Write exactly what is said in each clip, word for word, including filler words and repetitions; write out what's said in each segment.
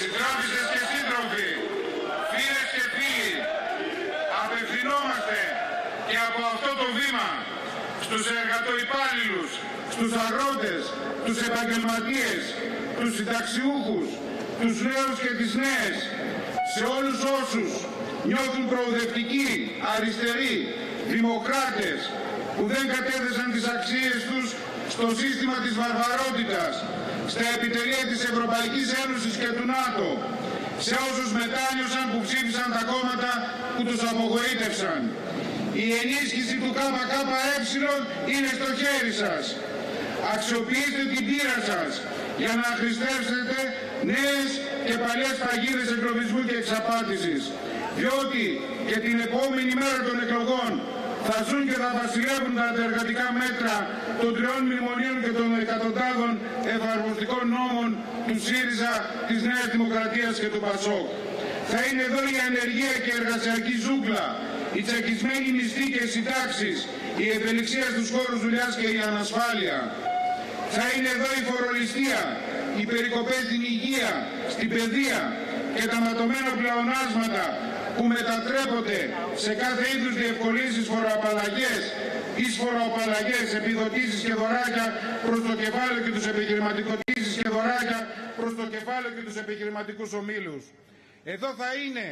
Συντρόφισσες και σύντροφοι, φίλες και φίλοι, απευθυνόμαστε και από αυτό το βήμα στους εργατοϊπάλληλους, στους αγρότες, τους επαγγελματίες, τους συνταξιούχους, τους νέους και τις νέες, σε όλους όσους νιώθουν προοδευτικοί, αριστεροί, δημοκράτες που δεν κατέθεσαν τις αξίες τους στο σύστημα της βαρβαρότητας, στα επιτελεία της Ευρωπαϊκής Ένωσης και του ΝΑΤΟ, σε όσους μετάνιωσαν που ψήφισαν τα κόμματα που τους απογοήτευσαν. Η ενίσχυση του ΚΚΕ είναι στο χέρι σας. Αξιοποιήστε την πείρα σας για να χρηστεύσετε νέες και παλιές παγίδες εγκλωβισμού και εξαπάτησης. Διότι και την επόμενη μέρα των εκλογών θα ζουν και θα βασιλεύουν τα αντεργατικά μέτρα των τριών μνημονίων και των εκατοντάδων εφαρμοστικών νόμων του ΣΥΡΙΖΑ, της Νέας Δημοκρατίας και του ΠΑΣΟΚ. Θα είναι εδώ η ανεργία και η εργασιακή ζούγκλα, η τσακισμένη μισθή και οι συντάξεις, η ευελιξία στους χώρους δουλειάς και η ανασφάλεια. Θα είναι εδώ η φορολιστία, οι περικοπές στην υγεία, στην παιδεία και τα ματωμένα πλεονάσματα που μετατρέπονται σε κάθε είδους διευκολύνσεις, φοροαπαλλαγές, εις φοροαπαλλαγές, επιδοτήσεις και δωράκια προς το κεφάλαιο και τους επιχειρηματικοτήσεις και δωράκια προς το κεφάλαιο και τους επιχειρηματικούς ομίλους. Εδώ θα είναι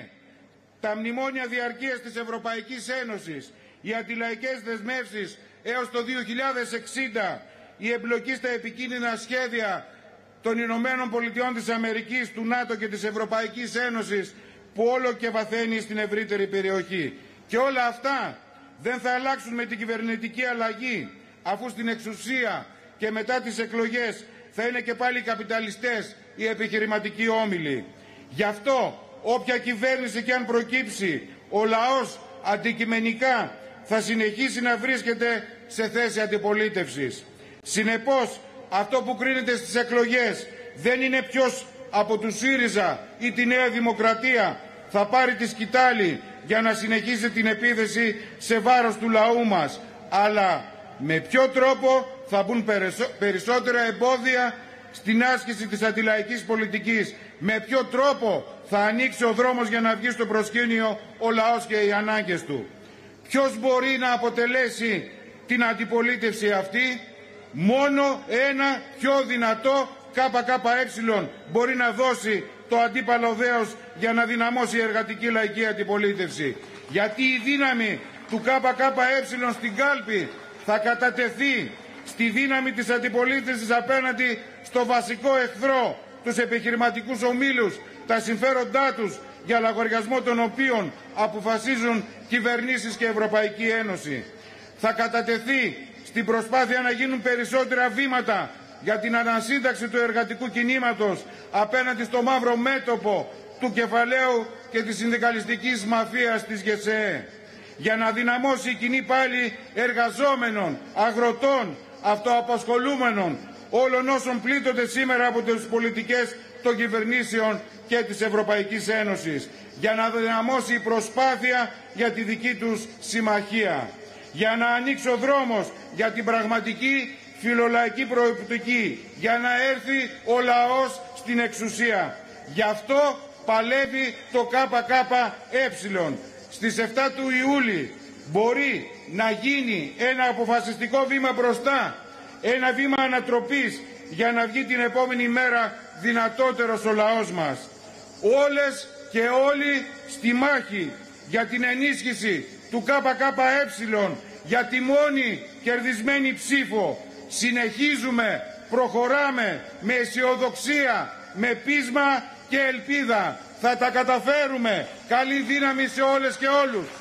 τα μνημόνια διαρκείας της Ευρωπαϊκής Ένωσης, οι αντιλαϊκές δεσμεύσεις έως το δύο χιλιάδες εξήντα, η εμπλοκή στα επικίνδυνα σχέδια των Ηνωμένων Πολιτειών της Αμερικής, του ΝΑΤΟ και της Ευρωπαϊκής Ένωσης, που όλο και βαθαίνει στην ευρύτερη περιοχή. Και όλα αυτά δεν θα αλλάξουν με την κυβερνητική αλλαγή, αφού στην εξουσία και μετά τις εκλογές θα είναι και πάλι οι καπιταλιστές, οι επιχειρηματικοί όμιλοι. Γι' αυτό όποια κυβέρνηση και αν προκύψει, ο λαός αντικειμενικά θα συνεχίσει να βρίσκεται σε θέση αντιπολίτευσης. Συνεπώς, αυτό που κρίνεται στις εκλογές δεν είναι ποιος από του ΣΥΡΙΖΑ ή τη Νέα Δημοκρατία θα πάρει τη σκητάλη για να συνεχίσει την επίθεση σε βάρος του λαού μας, αλλά με ποιο τρόπο θα μπουν περισσότερα εμπόδια στην άσκηση της αντιλαϊκής πολιτικής, με ποιο τρόπο θα ανοίξει ο δρόμος για να βγει στο προσκήνιο ο λαός και οι ανάγκες του. Ποιος μπορεί να αποτελέσει την αντιπολίτευση αυτή? Μόνο ένα πιο δυνατό ΚΚΕ μπορεί να δώσει το αντίπαλο δέος για να δυναμώσει η εργατική λαϊκή αντιπολίτευση. Γιατί η δύναμη του ΚΚΕ στην κάλπη θα κατατεθεί στη δύναμη της αντιπολίτευσης απέναντι στο βασικό εχθρό, τους επιχειρηματικούς ομίλους, τα συμφέροντά τους, για λαγοριασμό των οποίων αποφασίζουν κυβερνήσεις και Ευρωπαϊκή Ένωση. Θα κατατεθεί στην προσπάθεια να γίνουν περισσότερα βήματα για την ανασύνταξη του εργατικού κινήματος απέναντι στο μαύρο μέτωπο του κεφαλαίου και της συνδικαλιστικής μαφίας της ΓΕΣΕΕ, για να δυναμώσει η κοινή πάλι εργαζόμενων, αγροτών, αυτοαπασχολούμενων, όλων όσων πλήττονται σήμερα από τις πολιτικές των κυβερνήσεων και της Ευρωπαϊκής Ένωσης, για να δυναμώσει η προσπάθεια για τη δική τους συμμαχία, για να ανοίξει ο δρόμος για την πραγματική φιλολαϊκή προοπτική, για να έρθει ο λαός στην εξουσία. Γι' αυτό παλεύει το ΚΚΕ. Στις εφτά του Ιούλη μπορεί να γίνει ένα αποφασιστικό βήμα μπροστά, ένα βήμα ανατροπής, για να βγει την επόμενη μέρα δυνατότερος ο λαός μας. Όλες και όλοι στη μάχη για την ενίσχυση του ΚΚΕ, για τη μόνη κερδισμένη ψήφο. Συνεχίζουμε, προχωράμε με αισιοδοξία, με πείσμα και ελπίδα. Θα τα καταφέρουμε. Καλή δύναμη σε όλες και όλους.